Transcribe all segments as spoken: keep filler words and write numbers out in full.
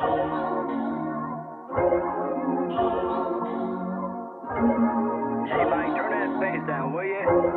Hey Mike, turn that bass down, will you?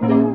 Thank you.